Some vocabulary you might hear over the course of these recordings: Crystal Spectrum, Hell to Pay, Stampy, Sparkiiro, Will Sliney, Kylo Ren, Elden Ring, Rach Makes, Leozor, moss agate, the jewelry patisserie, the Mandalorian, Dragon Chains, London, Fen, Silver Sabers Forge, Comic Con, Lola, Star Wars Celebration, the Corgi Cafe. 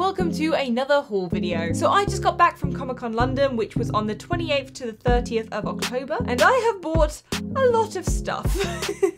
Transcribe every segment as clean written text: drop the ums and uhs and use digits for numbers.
welcome to another haul video. So I just got back from Comic-Con London, which was on the 28th to the 30th of October, and I have bought a lot of stuff.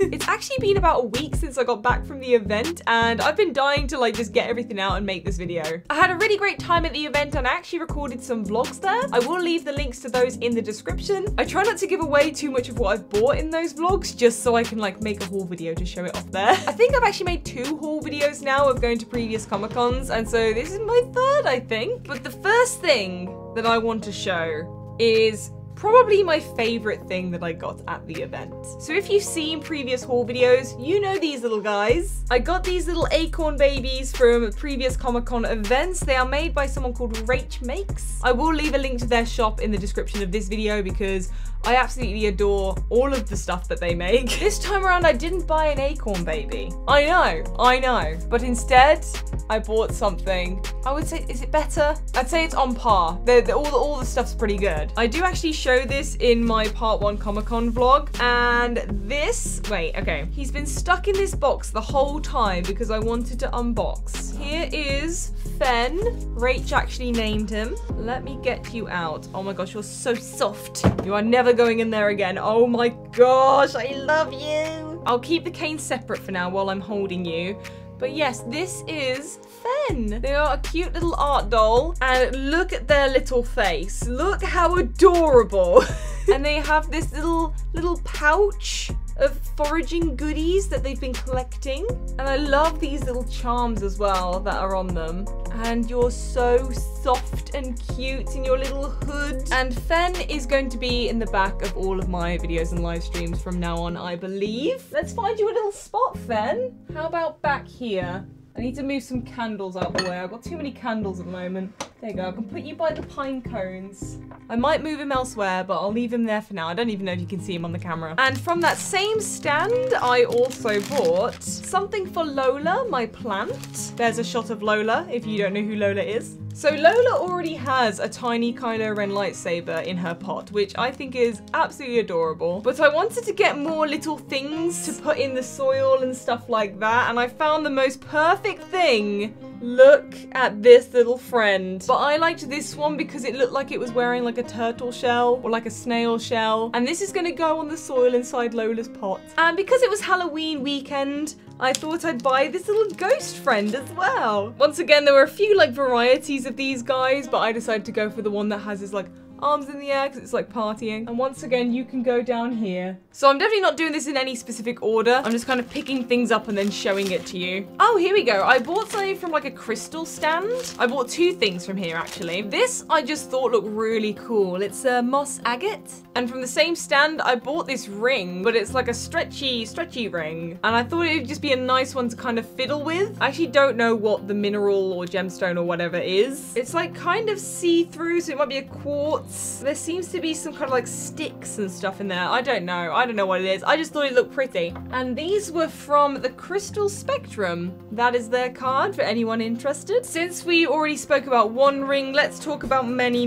It's actually been about a week since I got back from the event, and I've been dying to like just get everything out and make this video. I had a really great time at the event, and I actually recorded some vlogs there. I will leave the links to those in the description. I try not to give away too much of what I've bought in those vlogs, just so I can like make a haul video to show it off there. I think I've actually made two haul videos now of going to previous Comic-Cons, and so this is my third, I think. But the first thing that I want to show is probably my favorite thing that I got at the event. So if you've seen previous haul videos, you know these little guys. I got these little acorn babies from previous Comic-Con events. They are made by someone called Rach Makes. I will leave a link to their shop in the description of this video because I absolutely adore all of the stuff that they make. This time around, I didn't buy an acorn baby. I know. But instead, I bought something. I would say, is it better? I'd say it's on par. All the stuff's pretty good. I do actually show this in my part 1 Comic-Con vlog, and this, wait, okay. He's been stuck in this box the whole time because I wanted to unbox. Here is Fen. Rach actually named him. Let me get you out. Oh my gosh, you're so soft. You are never going in there again. Oh my gosh, I love you. I'll keep the cane separate for now while I'm holding you. But yes, this is Fen. They are a cute little art doll, and look at their little face. Look how adorable. And they have this little pouch of foraging goodies that they've been collecting. And I love these little charms as well that are on them. And you're so soft and cute in your little hood. And Fen is going to be in the back of all of my videos and live streams from now on, I believe. Let's find you a little spot, Fen. How about back here? I need to move some candles out the way. I've got too many candles at the moment. There you go, I can put you by the pine cones. I might move him elsewhere, but I'll leave him there for now. I don't even know if you can see him on the camera. And from that same stand, I also bought something for Lola, my plant. There's a shot of Lola, if you don't know who Lola is. So Lola already has a tiny Kylo Ren lightsaber in her pot, which I think is absolutely adorable. But I wanted to get more little things to put in the soil and stuff like that, and I found the most perfect thing. Look at this little friend. But I liked this one because it looked like it was wearing like a turtle shell or like a snail shell. And this is gonna go on the soil inside Lola's pot. And because it was Halloween weekend, I thought I'd buy this little ghost friend as well. Once again, there were a few like varieties of these guys, but I decided to go for the one that has his like arms in the air because it's like partying. And once again, you can go down here. So I'm definitely not doing this in any specific order. I'm just kind of picking things up and then showing it to you. Oh, here we go. I bought something from like a crystal stand. I bought two things from here actually. This I just thought looked really cool. It's a moss agate. And from the same stand, I bought this ring, but it's like a stretchy ring. And I thought it would just be a nice one to kind of fiddle with. I actually don't know what the mineral or gemstone or whatever is. It's like kind of see-through, so it might be a quartz. There seems to be some kind of like sticks and stuff in there. I don't know what it is. I just thought it looked pretty. And these were from the Crystal Spectrum. That is their card for anyone interested. Since we already spoke about one ring, let's talk about many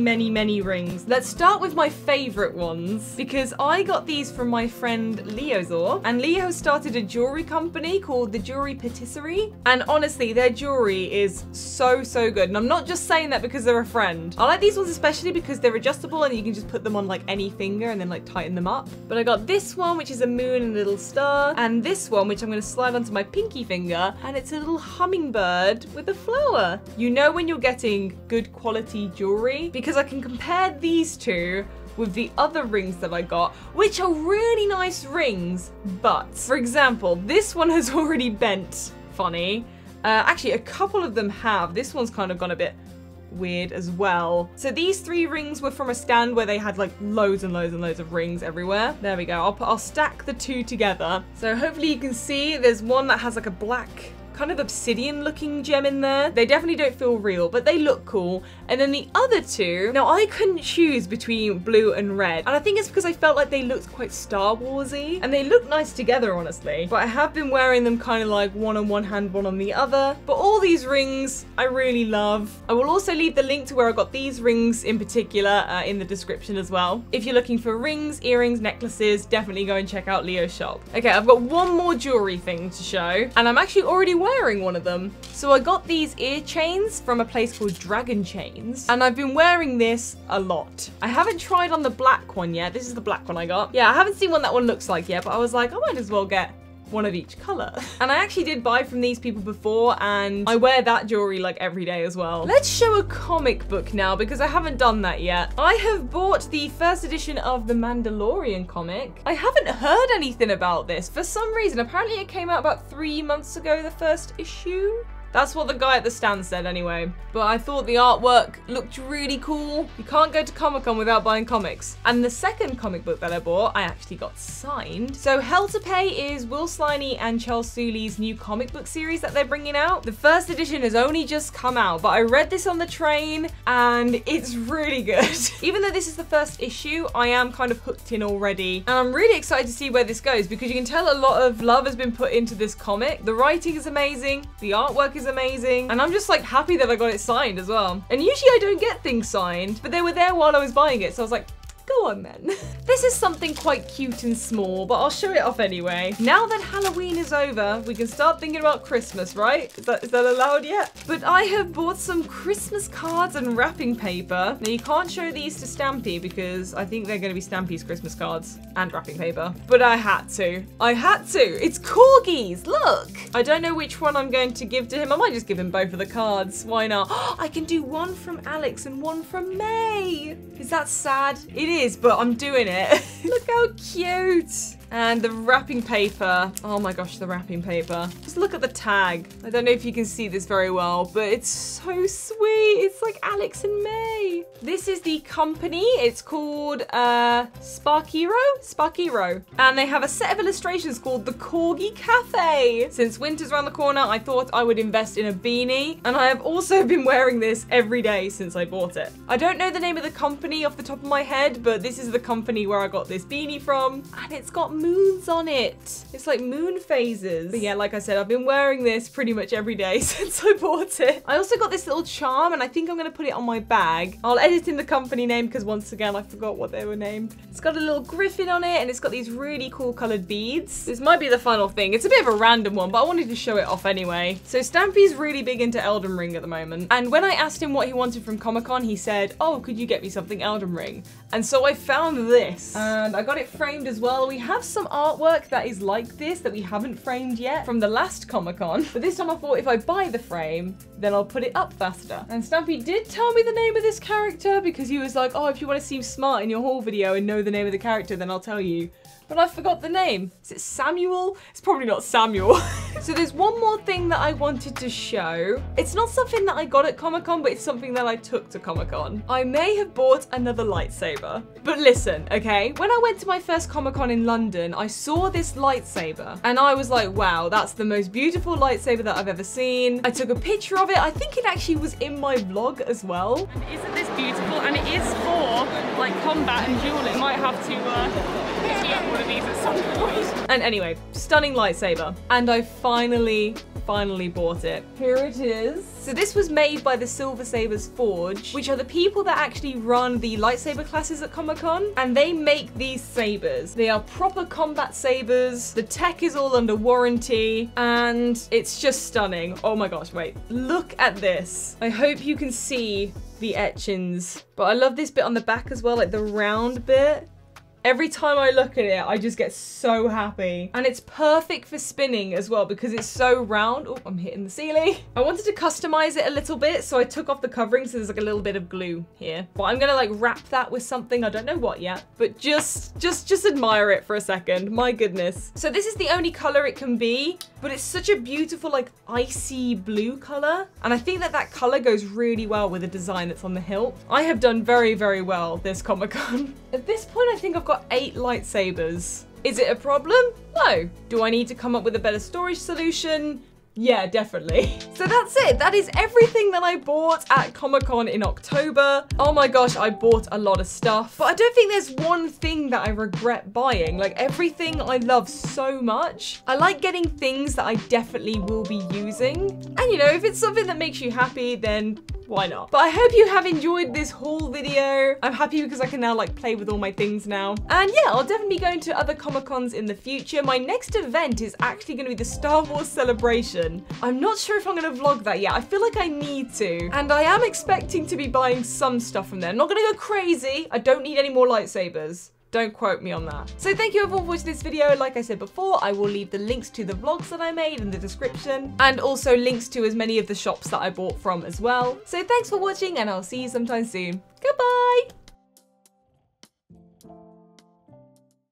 rings. Let's start with my favorite ones, because I got these from my friend Leozor. And Leo started a jewelry company called the Jewelry Patisserie. And honestly, their jewelry is so good. And I'm not just saying that because they're a friend. I like these ones especially because they're just and you can just put them on like any finger and then like tighten them up. But I got this one, which is a moon and a little star, and this one, which I'm going to slide onto my pinky finger, and it's a little hummingbird with a flower. You know when you're getting good quality jewelry, because I can compare these two with the other rings that I got, which are really nice rings, but for example, this one has already bent funny. Actually, a couple of them have. This one's kind of gone a bit weird as well. So these three rings were from a stand where they had like loads of rings everywhere. There we go. I'll stack the two together. So hopefully you can see there's one that has like a black kind of obsidian looking gem in there. They definitely don't feel real, but they look cool. And then the other two, now I couldn't choose between blue and red. And I think it's because I felt like they looked quite Star Warsy, and they look nice together, honestly. But I have been wearing them kind of like one on one hand, one on the other. But all these rings I really love. I will also leave the link to where I got these rings in particular in the description as well. If you're looking for rings, earrings, necklaces, definitely go and check out Leo's shop. Okay, I've got one more jewelry thing to show, and I'm actually already wearing one of them. So I got these ear chains from a place called Dragon Chains, and I've been wearing this a lot. I haven't tried on the black one yet. This is the black one I got. Yeah, I haven't seen what that one looks like yet, but I was like, I might as well get one of each color. And I actually did buy from these people before, and I wear that jewelry like every day as well. Let's show a comic book now, because I haven't done that yet. I have bought the first edition of the Mandalorian comic. I haven't heard anything about this for some reason. Apparently it came out about 3 months ago, the first issue. That's what the guy at the stand said anyway. But I thought the artwork looked really cool. You can't go to Comic-Con without buying comics. And the second comic book that I bought, I actually got signed. So Hell to Pay is Will Sliney and Charles Souley's new comic book series that they're bringing out. The first edition has only just come out, but I read this on the train and it's really good. Even though this is the first issue, I am kind of hooked in already. And I'm really excited to see where this goes, because you can tell a lot of love has been put into this comic. The writing is amazing, the artwork is amazing, and I'm just like happy that I got it signed as well. And usually I don't get things signed, but they were there while I was buying it, so I was like, go on then. This is something quite cute and small, but I'll show it off anyway. Now that Halloween is over, we can start thinking about Christmas, right? Is that allowed yet? But I have bought some Christmas cards and wrapping paper. Now you can't show these to Stampy, because I think they're gonna be Stampy's Christmas cards and wrapping paper. But I had to. I had to. It's corgis, look! I don't know which one I'm going to give to him. I might just give him both of the cards. Why not? I can do one from Alex and one from May. Is that sad? It is, but I'm doing it. Look how cute. And the wrapping paper. Oh my gosh, the wrapping paper. Just look at the tag. I don't know if you can see this very well, but it's so sweet. It's like Alex and May. This is the company. It's called Sparkiiro. And they have a set of illustrations called the Corgi Cafe. Since winter's around the corner, I thought I would invest in a beanie. And I have also been wearing this every day since I bought it. I don't know the name of the company off the top of my head, but this is the company where I got this beanie from. And it's got moons on it. It's like moon phases. But yeah, like I said, I've been wearing this pretty much every day since I bought it. I also got this little charm, and I think I'm gonna put it on my bag. I'll edit in the company name, because once again, I forgot what they were named. It's got a little griffin on it, and it's got these really cool colored beads. This might be the final thing. It's a bit of a random one, but I wanted to show it off anyway. So Stampy's really big into Elden Ring at the moment. And when I asked him what he wanted from Comic-Con, he said, oh, could you get me something Elden Ring? And so I found this, and I got it framed as well. We have some artwork that is like this that we haven't framed yet from the last Comic-Con, but this time I thought if I buy the frame, then I'll put it up faster. And Stampy did tell me the name of this character, because he was like, oh, if you want to seem smart in your haul video and know the name of the character, then I'll tell you. But I forgot the name. Is it Samuel? It's probably not Samuel. So there's one more thing that I wanted to show. It's not something that I got at Comic-Con, but it's something that I took to Comic-Con. I may have bought another lightsaber. But listen, okay? When I went to my first Comic-Con in London, I saw this lightsaber. And I was like, wow, that's the most beautiful lightsaber that I've ever seen. I took a picture of it. I think it actually was in my vlog as well. And isn't this beautiful? And it is for, like, combat and duel. It might have to, one of these at some point. And anyway, stunning lightsaber. And I finally bought it. Here it is. So this was made by the Silver Sabers Forge, which are the people that actually run the lightsaber classes at Comic-Con, and they make these sabers. They are proper combat sabers. The tech is all under warranty, and it's just stunning. Oh my gosh, wait. Look at this. I hope you can see the etchings, but I love this bit on the back as well, like the round bit. Every time I look at it, I just get so happy. And it's perfect for spinning as well, because it's so round. Oh, I'm hitting the ceiling. I wanted to customize it a little bit, so I took off the covering, so there's like a little bit of glue here. But I'm gonna like wrap that with something, I don't know what yet, but just admire it for a second, my goodness. So this is the only color it can be, but it's such a beautiful like icy blue color. And I think that that color goes really well with the design that's on the hilt. I have done very, very well this Comic-Con. At this point, I think I've got 8 lightsabers. Is it a problem? No. Do I need to come up with a better storage solution? Yeah, definitely. So that's it. That is everything that I bought at Comic-Con in October. Oh my gosh, I bought a lot of stuff. But I don't think there's one thing that I regret buying. Like everything I love so much. I like getting things that I definitely will be using. And you know, if it's something that makes you happy, then why not? But I hope you have enjoyed this haul video. I'm happy because I can now like play with all my things now. And yeah, I'll definitely be going to other Comic-Cons in the future. My next event is actually going to be the Star Wars Celebration. I'm not sure if I'm going to vlog that yet. I feel like I need to. And I am expecting to be buying some stuff from there. I'm not going to go crazy. I don't need any more lightsabers. Don't quote me on that. So thank you everyone for watching this video. Like I said before, I will leave the links to the vlogs that I made in the description and also links to as many of the shops that I bought from as well. So thanks for watching and I'll see you sometime soon. Goodbye!